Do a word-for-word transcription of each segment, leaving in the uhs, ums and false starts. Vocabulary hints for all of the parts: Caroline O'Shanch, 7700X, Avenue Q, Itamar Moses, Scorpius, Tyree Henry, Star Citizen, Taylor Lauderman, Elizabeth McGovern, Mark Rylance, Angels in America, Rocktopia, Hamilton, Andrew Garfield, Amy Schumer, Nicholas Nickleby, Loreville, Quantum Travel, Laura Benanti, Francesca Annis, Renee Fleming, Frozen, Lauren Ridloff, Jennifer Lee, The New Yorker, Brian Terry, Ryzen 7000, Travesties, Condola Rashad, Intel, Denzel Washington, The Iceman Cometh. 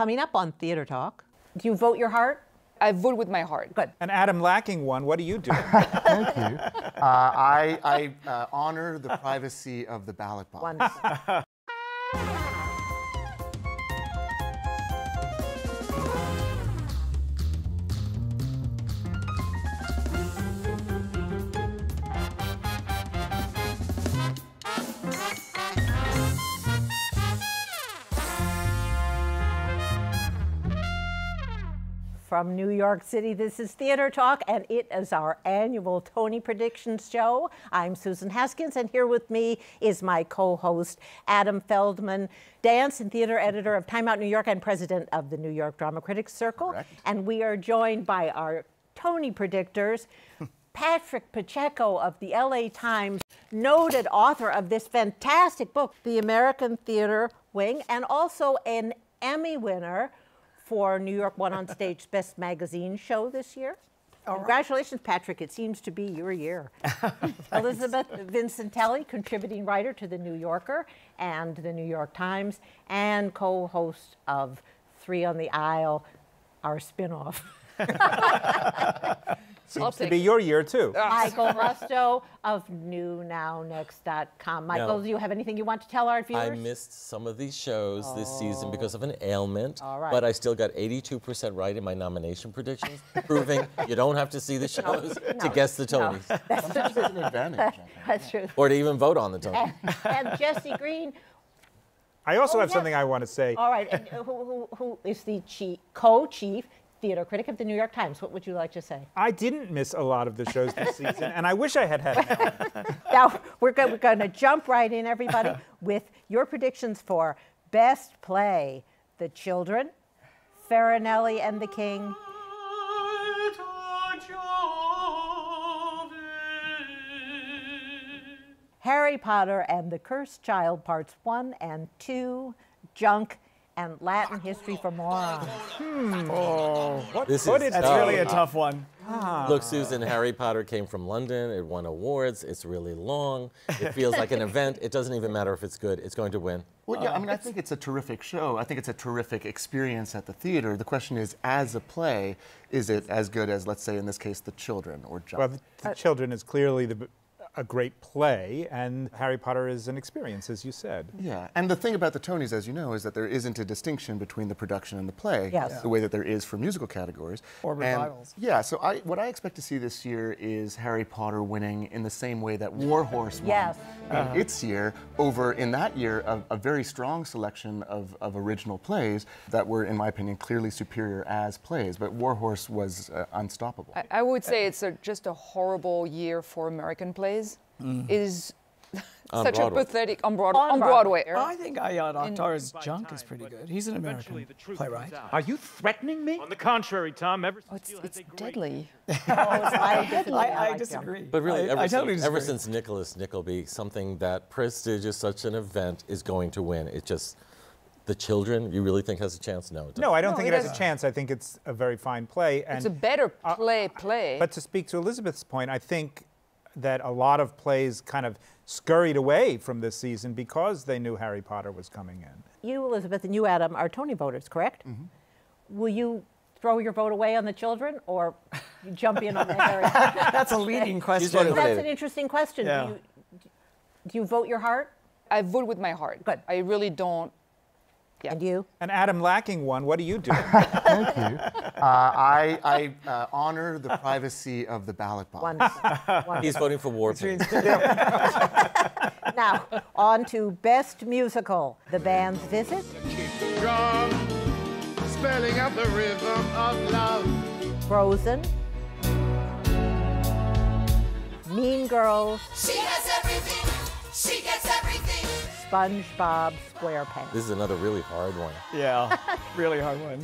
Coming up on Theater Talk. Do you vote your heart? I vote with my heart. Good. And Adam, lacking one, what do you do? Thank you. Uh, I, I uh, honor the privacy of the ballot box. Wonderful. From New York City, this is Theater Talk, and it is our annual Tony Predictions show. I'm Susan Haskins, and here with me is my co-host, Adam Feldman, dance and theater editor of Time Out New York and president of the New York Drama Critics Circle. Correct. And we are joined by our Tony predictors, Patrick Pacheco of the L A Times, noted author of this fantastic book, The American Theater Wing, and also an Emmy winner for New York One on Stage Best Magazine show this year. All Congratulations, right. Patrick. It seems to be your year. Elizabeth Vincentelli, contributing writer to The New Yorker and The New York Times, and co-host of Three on the Aisle, our spinoff. Seems I'll to be it. Your year, too. Michael Rusto of new now next dot com. Michael, no. do you have anything you want to tell our viewers? I missed some of these shows oh. this season because of an ailment, right. but I still got eighty-two percent right in my nomination predictions, proving you don't have to see the shows no, to no, guess the Tonys. No. That's Sometimes true. It's an advantage. That's true. Or to even vote on the Tonys. And, and Jesse Green. I also oh, have yes. something I want to say. All right. And who, who, who is the chief, co-chief theater critic of the New York Times. What would you like to say? I didn't miss a lot of the shows this season, and I wish I had had an Now, we're, go we're going to jump right in, everybody, with your predictions for Best Play, The Children, Farinelli and the King, Harry Potter and the Cursed Child, Parts one and two, Junk, and Latin history for more. Hmm. Oh, what, this what is that's tough. Really a tough one. Ah. Look, Susan, Harry Potter came from London. It won awards. It's really long. It feels like an event. It doesn't even matter if it's good. It's going to win. Well, yeah, I mean, I think it's a terrific show. I think it's a terrific experience at the theater. The question is, as a play, is it as good as, let's say, in this case, The Children or Junk? Well, The, the uh, Children is clearly the... a great play, and Harry Potter is an experience, as you said. Yeah, and the thing about the Tonys, as you know, is that there isn't a distinction between the production and the play, yes. yeah. the way that there is for musical categories. Or revivals. And, yeah, so I, what I expect to see this year is Harry Potter winning in the same way that War Horse won yes. in uh-huh. its year, over, in that year, a, a very strong selection of, of original plays that were, in my opinion, clearly superior as plays, but War Horse was uh, unstoppable. I, I would say it's a, just a horrible year for American plays. Mm. Is such a pathetic on Broadway. On Broadway. I think Ayad Akhtar's Junk is pretty good. He's an American playwright. Are you threatening me? On the contrary, Tom. Ever oh, it's it's deadly. oh, it's deadly. I, I disagree. But really, I, ever, I totally since, ever since Nicholas Nickleby, something that prestigious, such an event, is going to win. It just. The Children, you really think has a chance? No, it doesn't. No, I don't no, think it has doesn't. a chance. I think it's a very fine play. And, it's a better play, uh, play. But to speak to Elizabeth's point, I think that a lot of plays kind of scurried away from this season because they knew Harry Potter was coming in. You, Elizabeth, and you, Adam, are Tony voters, correct? Mm-hmm. Will you throw your vote away on The Children or you jump in on the Harry Potter? That's a leading question. That's an interesting question. Yeah. Do, you, do you vote your heart? I vote with my heart. Good. I really don't. Yeah. And you? And Adam, lacking one, what do you do? Thank you. Uh, I, I uh, honor the privacy of the ballot box. Wonderful. Wonderful. He's voting for war. Now, on to Best Musical, The Band's Visit. Drum, spelling out the rhythm of love. Frozen. Mean Girls. She has everything. She gets everything. SpongeBob SquarePants. This is another really hard one. Yeah, really hard one.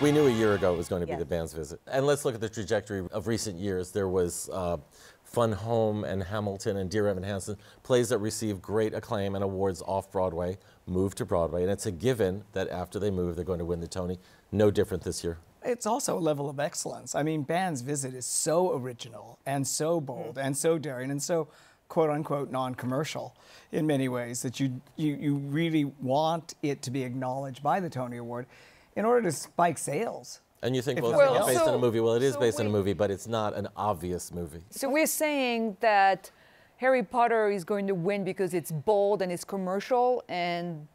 We knew a year ago it was going to yes. be The Band's Visit. And let's look at the trajectory of recent years. There was uh, Fun Home and Hamilton and Dear Evan Hansen, plays that received great acclaim and awards off-Broadway, moved to Broadway. And it's a given that after they move, they're going to win the Tony. No different this year. It's also a level of excellence. I mean, Band's Visit is so original and so bold and so daring and so quote-unquote non-commercial in many ways, that you, you, you really want it to be acknowledged by the Tony Award in order to spike sales. And you think, well, it's not based on a movie. Well, it is based on a movie, but it's not an obvious movie. So we're saying that Harry Potter is going to win because it's bold and it's commercial, and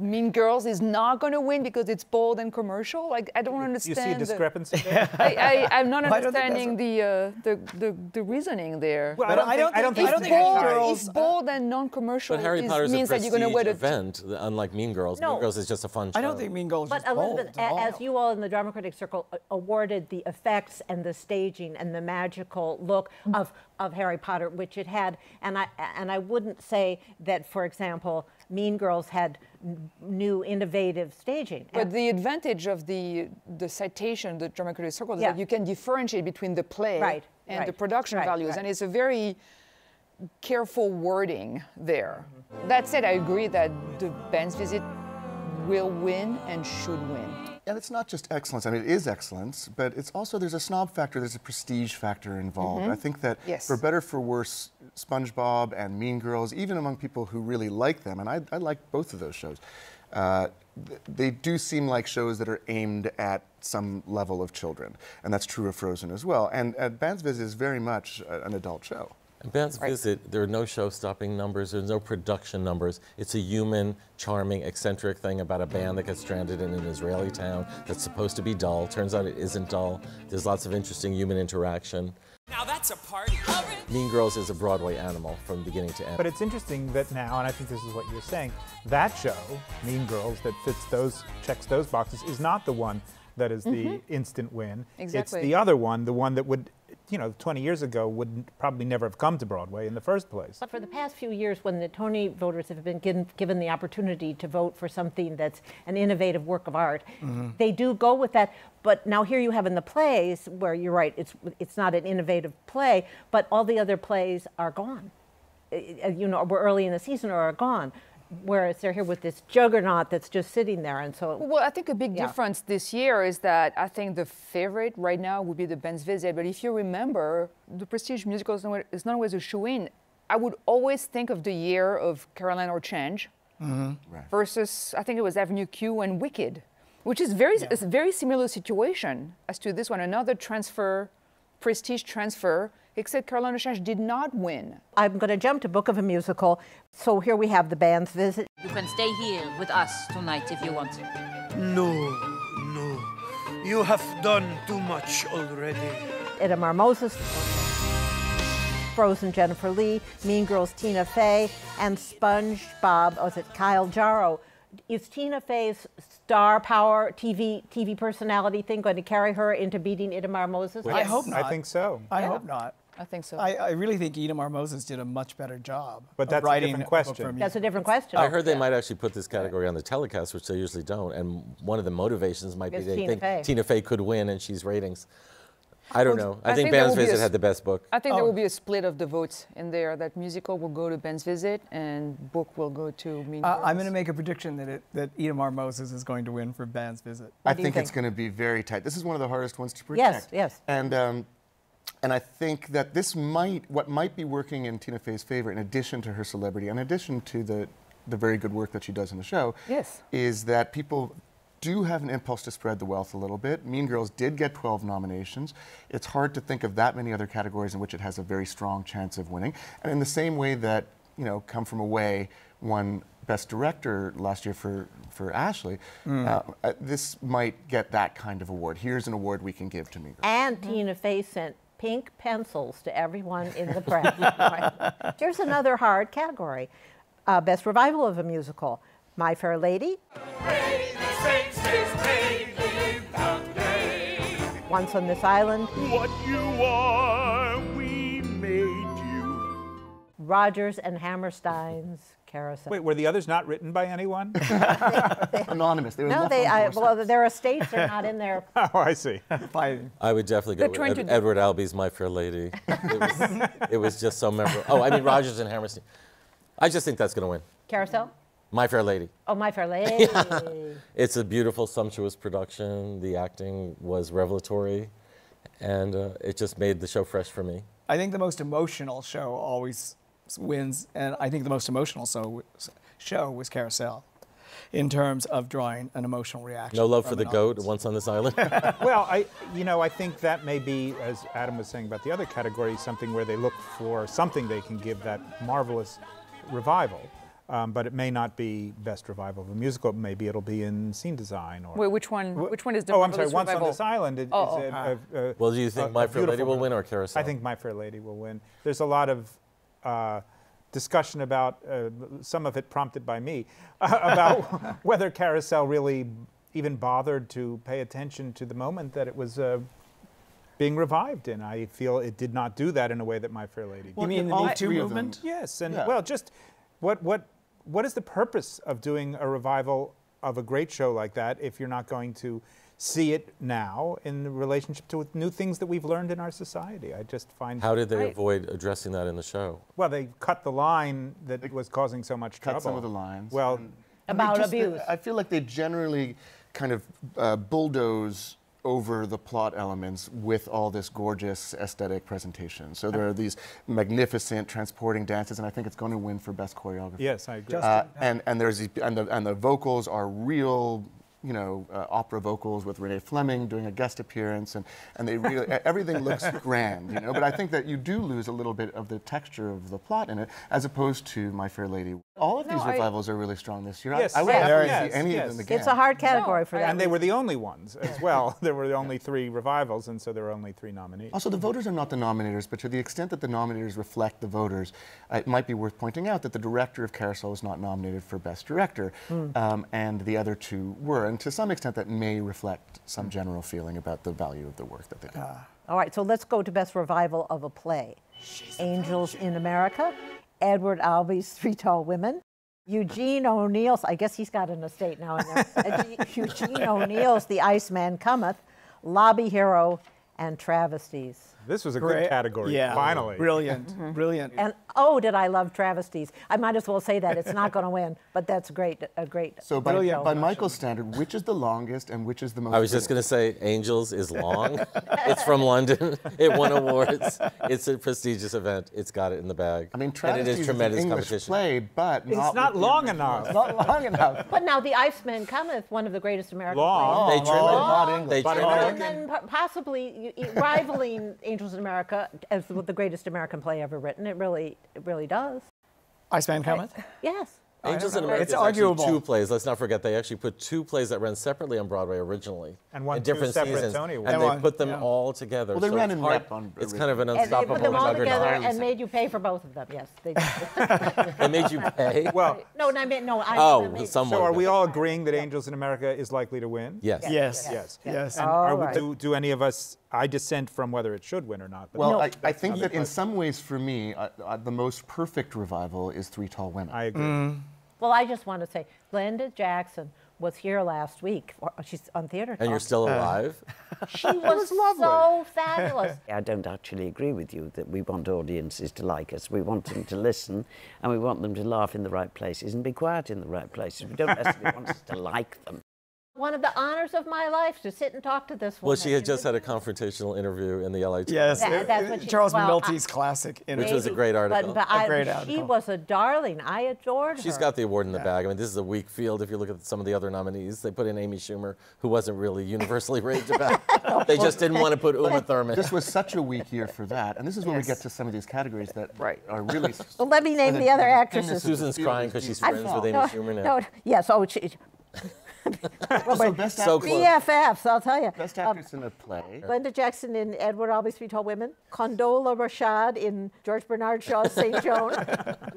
Mean Girls is not going to win because it's bold and commercial? Like, I don't understand. You see a discrepancy there? I, I, I'm not well, understanding the, uh, the, the, the reasoning there. Well, I don't think it's bold and non-commercial. But Harry Potter means that you're going to win an event, unlike Mean Girls. No. Mean Girls is just a fun show. I don't think Mean Girls but is Elizabeth, bold. But Elizabeth, as you all in the Drama Critics Circle uh, awarded the effects and the staging and the magical look mm-hmm. of, of Harry Potter, which it had, and I, and I wouldn't say that, for example, Mean Girls had new innovative staging. But the advantage of the the citation, the Drama Critics Circle, is yeah. that you can differentiate between the play right, and right, the production right, values, right. and it's a very careful wording there. Mm-hmm. That said, I agree that The Band's Visit will win and should win. And it's not just excellence. I mean, it is excellence, but it's also, there's a snob factor, there's a prestige factor involved. Mm-hmm. I think that yes. for better, for worse, SpongeBob and Mean Girls, even among people who really like them, and I, I like both of those shows, uh, th they do seem like shows that are aimed at some level of children. And that's true of Frozen as well. And uh, Band's Visit is very much a, an adult show. Band's right. Visit, there are no show-stopping numbers, there's no production numbers. It's a human, charming, eccentric thing about a band that gets stranded in an Israeli town that's supposed to be dull. Turns out it isn't dull. There's lots of interesting human interaction. Now that's a party. Mean Girls is a Broadway animal from beginning to end. But it's interesting that now, and I think this is what you were saying, that show, Mean Girls, that fits those, checks those boxes, is not the one that is mm-hmm. the instant win. Exactly. It's the other one, the one that would, you know, twenty years ago would probably never have come to Broadway in the first place. But for the past few years, when the Tony voters have been given, given the opportunity to vote for something that's an innovative work of art, mm-hmm. they do go with that. But now here you have in the plays, where you're right, it's, it's not an innovative play, but all the other plays are gone. You know, we're early in the season or are gone. Whereas they're here with this juggernaut that's just sitting there, and so... Well, I think a big yeah. difference this year is that I think the favorite right now would be The Band's Visit, but if you remember, the prestige musical is not always a shoo-in. I would always think of the year of Caroline or Change mm-hmm. right. versus, I think it was Avenue Q and Wicked, which is very, yeah. a very similar situation as to this one, another transfer, prestige transfer, except Caroline O'Shanch did not win. I'm going to jump to Book of a Musical. So here we have The Band's Visit. You can stay here with us tonight if you want to. No, no. You have done too much already. Itamar Moses, Frozen Jennifer Lee, Mean Girls Tina Fey, and SpongeBob, or is it Kyle Jaro? Is Tina Fey's star power T V T V personality thing going to carry her into beating Itamar Moses? Yes. I hope not. I think so. I yeah. hope not. I think so. I, I really think Itamar Moses did a much better job. But that's a different question. That's a different question. I heard they yeah. might actually put this category on the telecast, which they usually don't. And one of the motivations might it's be they Tina think Fey. Tina Fey could win, and she's ratings. I don't know. I, I think, think Band's Visit had the best book. I think oh. there will be a split of the votes in there. That musical will go to Band's Visit, and book will go to Mean uh, Girls. I'm going to make a prediction that it, that Itamar Moses is going to win for Band's Visit. What I think, think it's going to be very tight. This is one of the hardest ones to predict. Yes, yes. And um, and I think that this might, what might be working in Tina Fey's favor, in addition to her celebrity, in addition to the the very good work that she does in the show, yes, is that people do have an impulse to spread the wealth a little bit. Mean Girls did get twelve nominations. It's hard to think of that many other categories in which it has a very strong chance of winning. And in the same way that, you know, Come From Away won Best Director last year for, for Ashley, mm. uh, this might get that kind of award. Here's an award we can give to Mean Girls. And mm. Tina Fey sent pink pencils to everyone in the press. Here's another hard category. Uh, Best Revival of a Musical. My Fair Lady. Once on This Island. What you are, we made you. Rodgers and Hammerstein's Carousel. Wait, were the others not written by anyone? they, they, anonymous. They were no, they, I, well, their estates are not in there. Oh, I see. I would definitely go with Ed, Edward Albee's My Fair Lady. It was, it was just so memorable. Oh, I mean, Rodgers and Hammerstein. I just think that's going to win. Carousel? My Fair Lady. Oh, My Fair Lady. yeah. It's a beautiful, sumptuous production. The acting was revelatory, and uh, it just made the show fresh for me. I think the most emotional show always wins, and I think the most emotional so, show was Carousel, in terms of drawing an emotional reaction. No love for the goat, Once on this Island? Well, I, you know, I think that may be, as Adam was saying about the other category, something where they look for something they can give that marvelous revival. Um, but it may not be best revival of a musical. Maybe it'll be in scene design or. Wait, which one? Which one is the? Oh, I'm sorry. Once revival? on this Island is. Oh, is oh. A, a, a, well, do you think a, My Fair Lady will win or Carousel? I think My Fair Lady will win. There's a lot of uh, discussion about uh, some of it prompted by me uh, about whether Carousel really even bothered to pay attention to the moment that it was. Uh, being revived in. I feel it did not do that in a way that My Fair Lady did. Well, you mean the Me Too movement? Yes, and yeah. well, just what, what, what is the purpose of doing a revival of a great show like that if you're not going to see it now in relationship to new things that we've learned in our society? I just find... How did they right. avoid addressing that in the show? Well, they cut the line that they was causing so much trouble. Cut some of the lines. Well... About just, abuse. I feel like they generally kind of uh, bulldoze over the plot elements with all this gorgeous aesthetic presentation. So there are these magnificent transporting dances, and I think it's going to win for best choreography. Yes, I agree. Uh, and and there's these, and the and the vocals are real, you know, uh, opera vocals with Renee Fleming doing a guest appearance, and and they really everything looks grand, you know. But I think that you do lose a little bit of the texture of the plot in it, as opposed to My Fair Lady. All of no, these revivals I, are really strong this year. Yes, I, I would never yes, see any yes. of them again. It's a hard category no, for them. And they were the only ones as well. There were the only three revivals, and so there were only three nominees. Also, the voters are not the nominators, but to the extent that the nominators reflect the voters, uh, it might be worth pointing out that the director of Carousel was not nominated for Best Director, mm. um, and the other two were. And to some extent, that may reflect some general feeling about the value of the work that they did. Uh, all right, so let's go to Best Revival of a Play. She's Angels in America. Edward Albee's Three Tall Women, Eugene O'Neill's, I guess he's got an estate now in there, Eugene O'Neill's The Iceman Cometh, Lobby Hero, and Travesties. This was a Great. good category, yeah. finally. Brilliant, mm-hmm. brilliant. And oh, did I love Travesties. I might as well say that. It's not going to win, but that's great, a great So by, by Michael's standard, which is the longest and which is the most I was brilliant? just going to say Angels is long. It's from London. It won awards. It's a prestigious event. It's got it in the bag. I mean, Travesties and it is tremendous is an English competition. play, but It's not, not long enough. It's not long enough. But now The Iceman Cometh, one of the greatest American long. plays. Long. They trim long. Not English. They trim and then possibly rivaling Angels in America as the greatest American play ever written. It really, it really does. Iceman Cometh? Yes. Angels in America. It's arguable. Two plays. Let's not forget they actually put two plays that ran separately on Broadway originally, and won two separate Tony Awards. And they put them yeah. all together. Well, they so ran in rep on. It's kind of an unstoppable. And they put them all together and made you pay for both of them. Yes, they did. They made you pay. Well, no, I meant no. I oh, made someone. So are we all agreeing that Angels in America is likely to win? Yes. Yes. Yes. Yes. yes. yes. And are we, right. do, do any of us? I dissent from whether it should win or not. But well, no, I, I think that in some ways, for me, uh, uh, the most perfect revival is Three Tall Women. I agree. Mm. Well, I just want to say, Glenda Jackson was here last week. She's on Theater Talk. And you're still alive? Uh, she was, was lovely. so fabulous. I don't actually agree with you that we want audiences to like us. We want them to listen, and we want them to laugh in the right places and be quiet in the right places. We don't necessarily want us to like them. One of the honors of my life to sit and talk to this woman. Well, she had just had a confrontational interview in the L A Times. Yes, that, that's what she, Charles well, McNulty's I, classic interview. Which was a great article. But, but a great I, article. She was a darling. I adored She's her. She's got the award in the yeah. bag. I mean, this is a weak field if you look at some of the other nominees. They put in Amy Schumer, who wasn't really universally raved about. They just didn't want to put Uma Thurman. This was such a weak year for that. And this is when yes. we get to some of these categories that right. are really... Well, let me name the, the other actresses. Susan's crying because she's friends with Amy Schumer now. No, yes, oh, she... well, so best so B F Fs, I'll tell you. Best actress um, in a play. Glenda Jackson in Edward Albee's Three Tall Women. Condola Rashad in George Bernard Shaw's Saint Joan.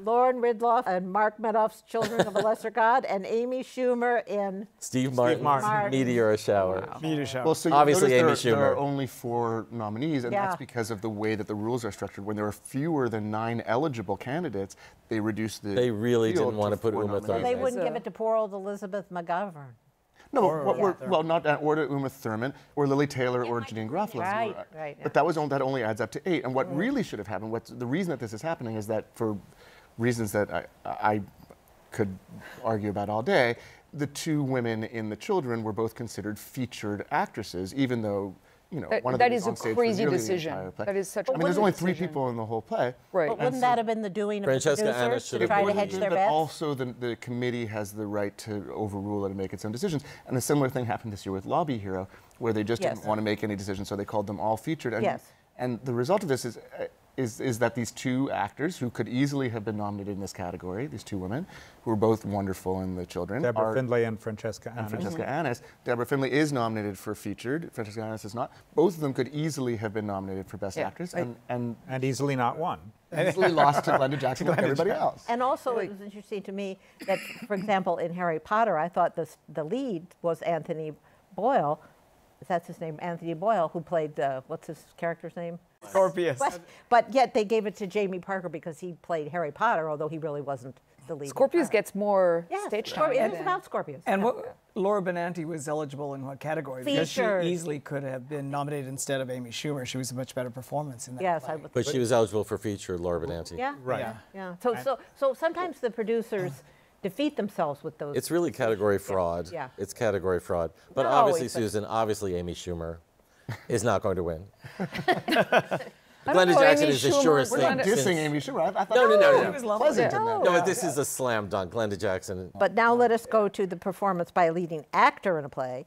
Lauren Ridloff and Mark Medoff's Children of a Lesser God. And Amy Schumer in... Steve, Steve Martin's Martin. Meteor Shower. Wow. Meteor Shower. Well, so obviously Amy there, Schumer. There are only four nominees, and yeah. that's because of the way that the rules are structured. When there are fewer than nine eligible candidates, they reduce the... They really didn't want to, to put Uma Thurman. They wouldn't so. give it to poor old Elizabeth McGovern. No, or, what yeah. we're, well, not or to Uma Thurman or Lily Taylor yeah, or Janine Grofflin. Right, right. right yeah. But that was on, that only adds up to eight. And what mm. really should have happened, what's the reason that this is happening is that for reasons that I, I could argue about all day, the two women in The Children were both considered featured actresses, even though you know, one of the songs staged for nearly the entire play. That is such a crazy decision. I mean, there's only three people in the whole play. Right. But wouldn't that have been the doing of the producers to try to hedge their bets? But also the, the committee has the right to overrule it and make its own decisions. And a similar thing happened this year with Lobby Hero, where they just yes. didn't want to make any decisions, so they called them all featured. And, yes. and the result of this is, uh, is, is that these two actors, who could easily have been nominated in this category, these two women, who are both wonderful in The Children. Deborah Findlay and Francesca Annis. And Francesca mm-hmm. Annis. Deborah Findlay is nominated for featured, Francesca Annis is not. Both of them could easily have been nominated for Best yeah. Actress. And, and, and easily not won. Easily lost to Glenda Jackson like everybody else. And also it was interesting to me that, for example, in Harry Potter, I thought this, the lead was Anthony Boyle. That's his name, Anthony Boyle, who played, uh, what's his character's name? Scorpius. But, but yet they gave it to Jamie Parker because he played Harry Potter, although he really wasn't the lead. Scorpius gets more yes, stage time. It is about Scorpius. And what, Laura Benanti was eligible in what category? Because featured. She easily could have been nominated instead of Amy Schumer. She was a much better performance in that yes, play. I would, but, but she was eligible for feature, Laura Benanti. Yeah, right. Yeah. yeah. So, so, so sometimes the producers... defeat themselves with those. It's really category fraud. Yeah. It's category fraud. But no, obviously, Susan, obviously Amy Schumer is not going to win. Glenda Jackson Amy is Schumer. The surest We're thing. We're not dissing Amy Schumer. I, I thought no, no, no, no. It was pleasant yeah. no, no, this yeah. is a slam dunk, Glenda Jackson. But now let us go to the performance by a leading actor in a play.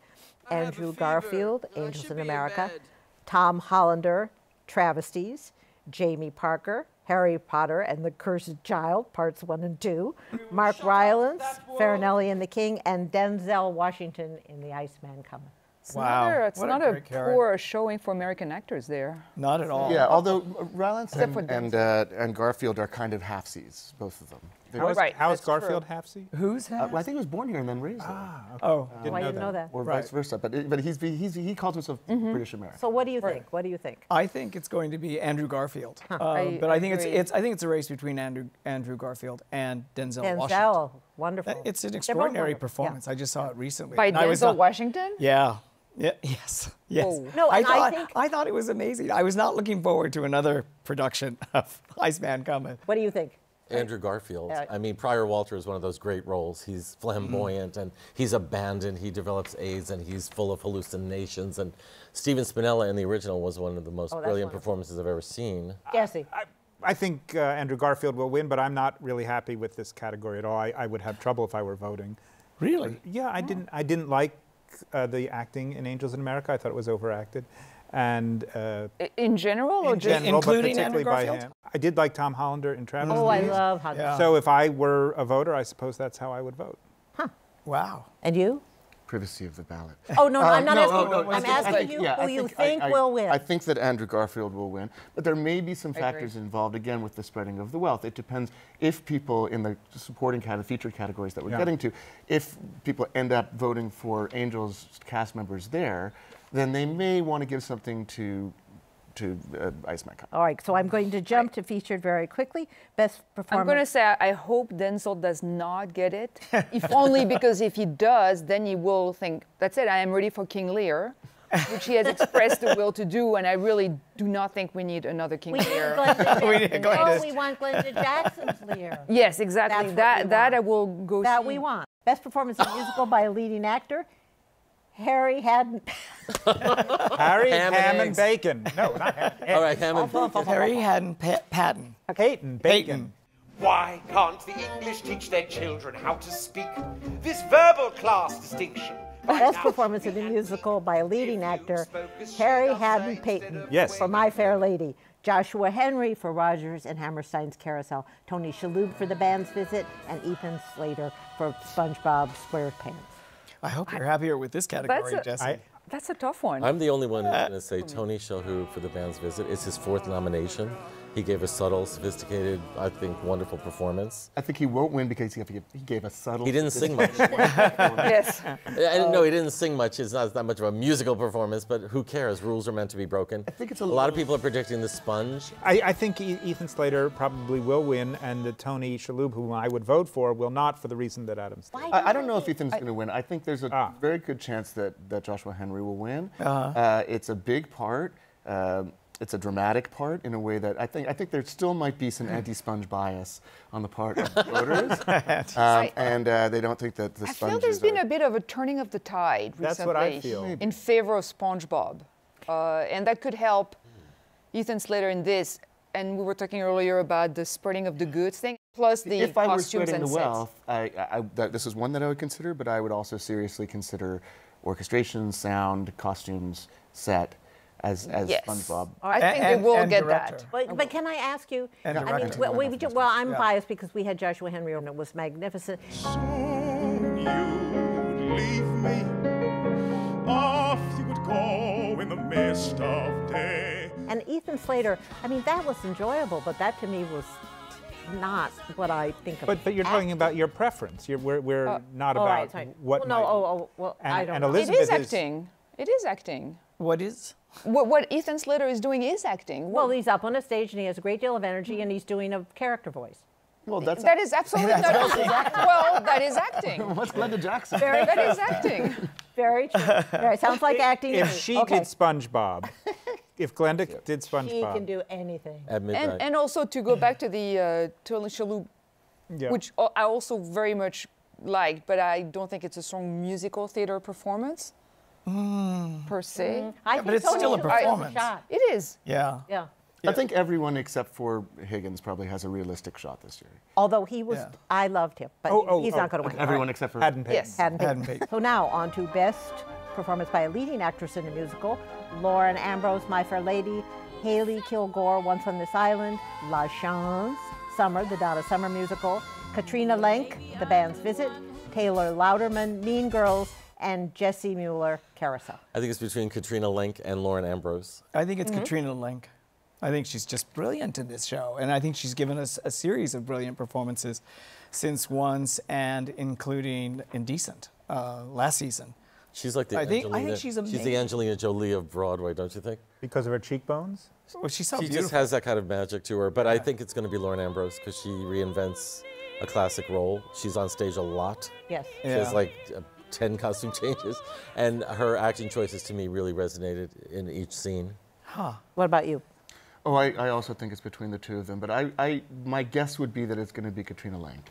I Andrew Garfield, no, Angels in America, in Tom Hollander, Travesties, Jamie Parker, Harry Potter and the Cursed Child, Parts one and two, Mark Rylance, Farinelli and the King, and Denzel Washington in The Iceman Cometh. It's wow. not a, it's not a, a poor showing for American actors there. Not at all. Yeah, although Rylance and, and, uh, and Garfield are kind of halfsies, both of them. How is, right. how is Garfield halfsy? Who's halfsy? Uh, well, I think he was born here and then raised here. Ah, okay. Oh, um, didn't, well, know, didn't that. know that. Or right. vice versa, but, it, but he's, he's, he calls himself mm-hmm. British American. So what do you right. think? What do you think? I think it's going to be Andrew Garfield. Huh. Um, I, but I, I think it's, it's I think it's a race between Andrew Andrew Garfield and Denzel, Denzel. Washington. Denzel, wonderful. It's an extraordinary performance. Yeah. I just saw it recently. By and Denzel I was not, Washington? Yeah. Yeah, yes, yes. Oh. No, I thought, I, think I thought it was amazing. I was not looking forward to another production of Iceman Cometh. What do you think? Andrew Garfield. I mean, Prior Walter is one of those great roles. He's flamboyant mm-hmm. and he's abandoned. He develops AIDS and he's full of hallucinations. And Stephen Spinella in the original was one of the most oh, brilliant wonderful. performances I've ever seen. Jesse. I, I, I think uh, Andrew Garfield will win, but I'm not really happy with this category at all. I, I would have trouble if I were voting. Really? Yeah, I yeah. didn't. I didn't like uh, the acting in Angels in America. I thought it was overacted. And uh, in general, or in just general, including but particularly Andrew by him. I did like Tom Hollander in Travesties. Oh, I love Hollander. Yeah. So if I were a voter, I suppose that's how I would vote. Huh. Wow. And you? Privacy of the ballot. Oh no, no um, I'm not no, asking. No, no, I'm asking think, you yeah, who think you think I, I, will win. I think that Andrew Garfield will win, but there may be some I factors agree. involved again with the spreading of the wealth. It depends if people in the supporting category, featured categories that we're yeah. getting to, if people end up voting for Angels cast members there, then they may want to give something to to uh, Iceman Cometh. All right, so I'm going to jump right. to featured very quickly. Best performance. I'm going to say I hope Denzel does not get it, if only because if he does, then he will think, that's it, I am ready for King Lear, which he has expressed the will to do, and I really do not think we need another King we Lear. we need Glenda. No, we want Glenda Jackson's Lear. Yes, exactly. That's that that I will go That see. we want. Best performance in musical by a leading actor. Harry Haddon. Harry Ham, ham and, and Bacon. No, not Ham. All right, Ham and Bacon. Harry Haddon pa Patton. Hayden Bacon. Why can't the English teach their children how to speak? This verbal class distinction. Best performance in a musical by a leading actor, Harry Haddon Patton. Yes. For My Fair Lady. Joshua Henry for Rogers and Hammerstein's Carousel. Tony Shalhoub for The Band's Visit. And Ethan Slater for SpongeBob SquarePants. I hope you're happier with this category, that's a, Jesse. I, that's a tough one. I'm the only one who's going to say Tony Shalhoub for The Band's Visit. It's his fourth nomination. He gave a subtle, sophisticated, I think, wonderful performance. I think he won't win because he gave a subtle... He didn't sing much. Yes. And, no, he didn't sing much. It's not that much of a musical performance, but who cares? Rules are meant to be broken. I think it's a, a lot of people are predicting The Sponge. I, I think Ethan Slater probably will win, and the Tony Shalhoub, who I would vote for, will not for the reason that Adam's... I, I don't know if Ethan's going to win. I think there's a ah. very good chance that, that Joshua Henry will win. Uh-huh. uh, it's a big part. Um, It's a dramatic part in a way that I think I think there still might be some anti-sponge bias on the part of the voters, um, and uh, they don't think that the sponges. I feel there's been are... a bit of a turning of the tide recently. That's what I feel. in favor of SpongeBob. Uh, and that could help Ethan Slater in this. And we were talking earlier about the spreading of the goods thing, plus the if I costumes were and the sets. Wealth, I, I, that, this is one that I would consider, but I would also seriously consider orchestration, sound, costumes, set, as, as yes. SpongeBob. I think and, they will get director. that. But, but can I ask you? And I mean, well, we, we, well, I'm yeah. biased because we had Joshua Henry and it was magnificent. Soon you'd leave me, off you would go in the mist of day. And Ethan Slater, I mean, that was enjoyable, but that to me was not what I think of. But, but you're acting. talking about your preference. You're, we're we're uh, not about right, sorry. what. Well, no, oh, oh, well, and, I don't. And know. Elizabeth it is acting. Is, it is acting. What is? What, what Ethan Slater is doing is acting. Well, well, he's up on a stage and he has a great deal of energy and he's doing a character voice. Well, that's that is absolutely that's not. Exactly. Well, that is acting. What's Glenda Jackson? Very, that is acting. Very true. Very, sounds like acting. If she okay. did SpongeBob. If Glenda yeah. did SpongeBob. She can do anything. At midnight. And, and also to go back to the uh, Tony Shalhoub, yeah. which I also very much liked, but I don't think it's a strong musical theater performance, mm. per se. Mm. I yeah, think but it's Tony still a performance. I, it is. Yeah. yeah. Yeah. I think everyone except for Higgins probably has a realistic shot this year. Although he was, yeah. I loved him, but oh, oh, he's oh, not going to win. Everyone right. except for Haddon Payton. Yes, Haddon Payton. Payton. So now on to best performance by a leading actress in a musical. Lauren Ambrose, My Fair Lady, Hayley Kilgore, Once on This Island, La Chance, Summer, the Donna Summer musical, Katrina Lenk, The Band's Visit, Taylor Lauderman, Mean Girls, and Jesse Mueller, Carousel. I think it's between Katrina Lenk and Lauren Ambrose. I think it's mm-hmm. Katrina Lenk. I think she's just brilliant in this show, and I think she's given us a series of brilliant performances since Once and including Indecent uh, last season. She's like the I Angelina. Think, I think she's amazing. She's the Angelina Jolie of Broadway, don't you think? Because of her cheekbones? Well, she's so she beautiful. just has that kind of magic to her. But yeah. I think it's going to be Lauren Ambrose because she reinvents a classic role. She's on stage a lot. Yes. She yeah. has like uh, ten costume changes, and her acting choices to me really resonated in each scene. Huh. What about you? Oh, I, I also think it's between the two of them. But I, I my guess would be that it's going to be Katrina Lenk.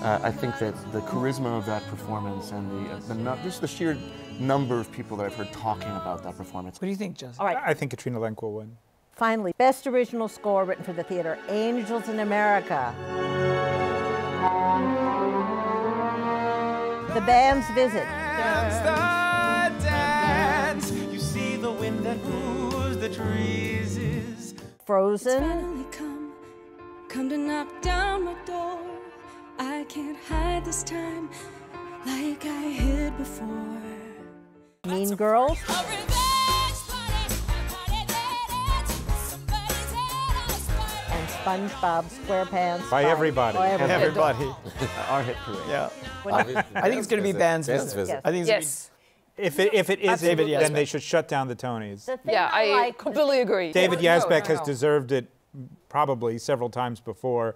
Uh, I think that the charisma of that performance and the, uh, the no, just the sheer number of people that I've heard talking about that performance. What do you think, Jess? All right. I think Katrina Lenk will win. Finally, best original score written for the theater, Angels in America. The Band's Visit. Dance, the dance. You see the wind that moves the trees is... Frozen. It's finally come, come to knock down my door. I can't hide this time like I hid before. Mean Girls. And SpongeBob SquarePants. By everybody. By everybody. everybody. Our hit parade. Yeah. I think it's going to be Band's Visit. Yes. I think it's yes. If it, if it is, David, then yes. they should shut down the Tonys. The yeah, I like completely agree. David no, Yazbek no, no, has no. deserved it probably several times before.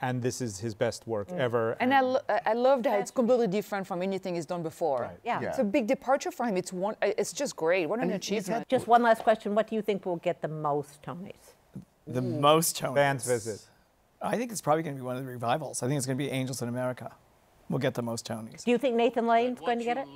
And this is his best work mm. ever. And, and I, lo I loved how it's completely different from anything he's done before. Right. Yeah. yeah, it's a big departure for him. It's one. It's just great. What an and achievement! Just one last question: what do you think will get the most Tonys? The mm. most Tonys. Band's Visit. I think it's probably going to be one of the revivals. I think it's going to be Angels in America. We'll get the most Tonys. Do you think Nathan Lane's going to get it?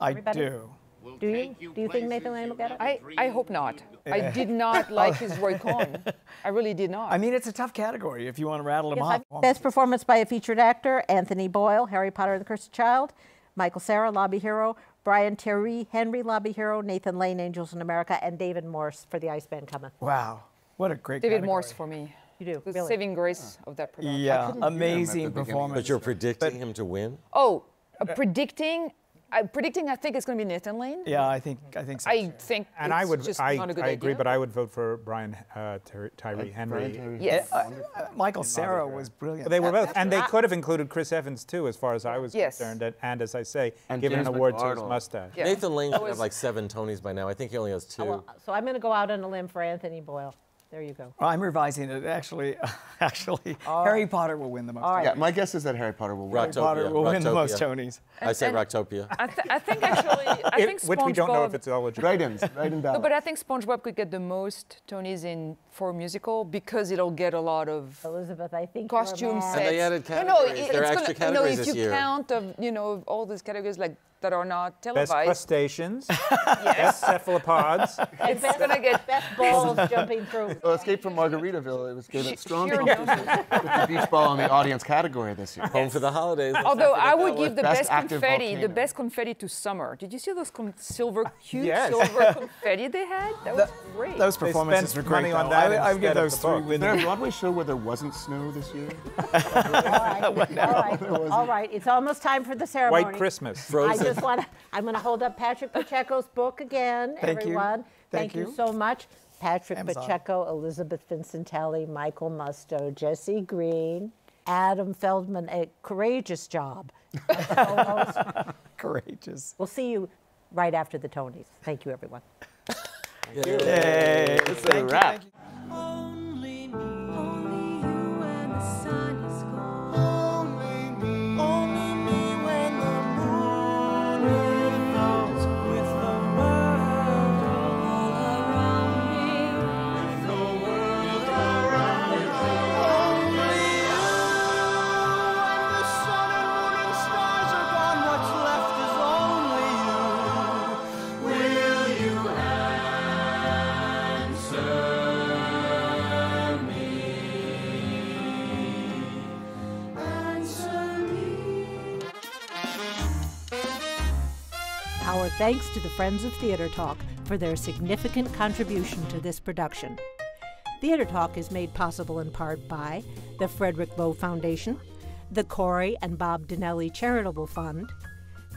I Everybody? do. We'll do you? you? Do you think Nathan Lane will get it? I, I hope not. Yeah. I did not like his Roy Cohn. I really did not. I mean, it's a tough category if you want to rattle them yes, off. Best performance by a featured actor, Anthony Boyle, Harry Potter and the Cursed Child, Michael Cera, Lobby Hero, Brian Terry, Henry, Lobby Hero, Nathan Lane, Angels in America, and David Morse for The Iceman Cometh. Wow. What a great David category. Morse for me. You do. The really. saving grace oh. of that production. Yeah, amazing performance. But you're predicting but, him to win? Oh, uh, predicting... I'm predicting. I think it's going to be Nathan Lane. Yeah, I think. I think so. I sure. think. And it's I would. Just I, not a good I agree, idea. But I would vote for Brian uh, Tyree, Tyree Henry. Henry. Yes. Uh, uh, Michael Cera was brilliant. They were both, and right. they could have included Chris Evans too, as far as I was yes. concerned. And, and as I say, and given James an award McArdle. to his mustache. Yes. Nathan Lane should have like seven Tonys by now. I think he only has two. Oh, well, so I'm going to go out on a limb for Anthony Boyle. There you go. Well, I'm revising it. Actually, uh, actually, uh, Harry Potter will win the most. Right. Yeah, my guess is that Harry Potter will win. Harry Potter will Rocktopia. win the most Tonys. And, I say Rocktopia. I, th I think actually, I it, think SpongeBob. Which we don't know if it's eligible. Right-ins, right-in ballot. No, but I think SpongeBob could get the most Tonys in for a musical because it'll get a lot of Elizabeth. I think costume sets. And they added categories. No, no, it, there are extra gonna, categories no, if this you year. count of you know all these categories like that are not televised. Best crustaceans. Yes. Best cephalopods. And it's going to get best balls jumping through. Well, Escape from Margaritaville, it was given strong competition with the beach ball in the audience category this year. Home for the holidays. Although I would give the best, best confetti, volcano. the best confetti to summer. Did you see those com silver, cute yes. silver confetti they had? That, that was great. Those performances were great. On that I would give those three winners. Is there a Broadway show where there wasn't snow this year? All right. All right. All right. It's almost time for the ceremony. White Christmas. Frozen. I just want to, I'm going to hold up Patrick Pacheco's book again, Thank everyone. You. Thank, Thank you. you so much. Patrick Amazon. Pacheco, Elizabeth Vincentelli, Michael Musto, Jesse Green, Adam Feldman, a courageous job. Courageous. We'll see you right after the Tonys. Thank you, everyone. Thank you. Yay. It's a wrap. Only me, only you when the sun is gone. Only me, only me when the moon is out with the world all around me. With the world around me. Only you when the sun and moon and stars are gone. What's left is only you. Will you answer? Our thanks to the Friends of Theatre Talk for their significant contribution to this production. Theatre Talk is made possible in part by the Frederick Lowe Foundation, the Corey and Bob Dinelli Charitable Fund,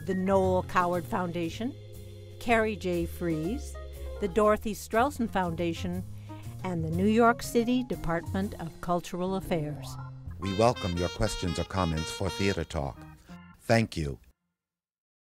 the Noel Coward Foundation, Carrie J. Fries, the Dorothy Strelson Foundation, and the New York City Department of Cultural Affairs. We welcome your questions or comments for Theatre Talk. Thank you